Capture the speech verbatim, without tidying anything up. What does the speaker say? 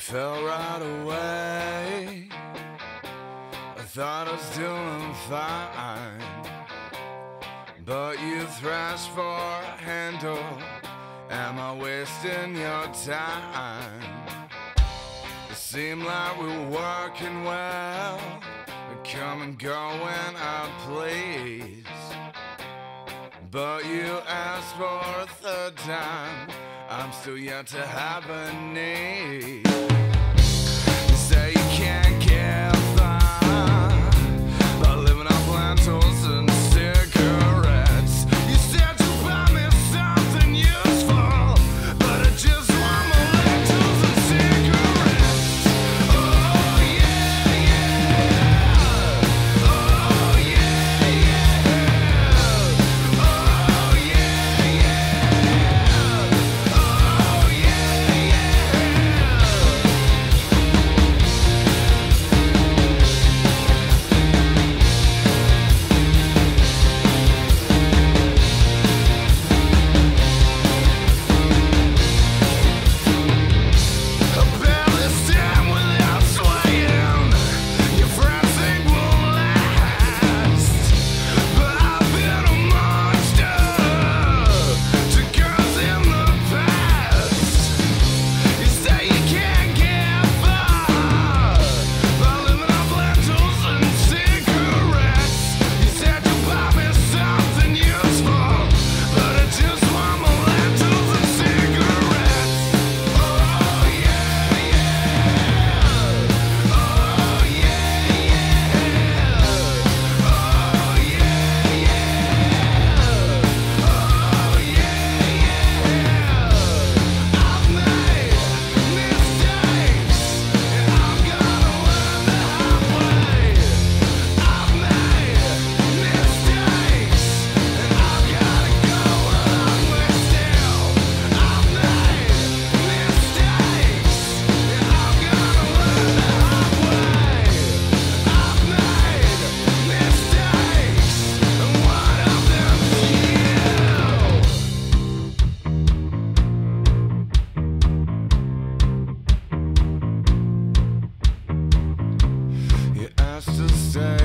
fell right away. I thought I was doing fine, but you thrashed for a handle. Am I wasting your time? It seemed like we were working well. I come and go when I please, but you asked for a third time. I'm still yet to have a need. You say you can't get far by living off lentils and cigarettes. You said you buy me something useful, but I just want my lentils and cigarettes. Oh yeah, yeah. Oh yeah, yeah. Oh yeah, yeah. Just say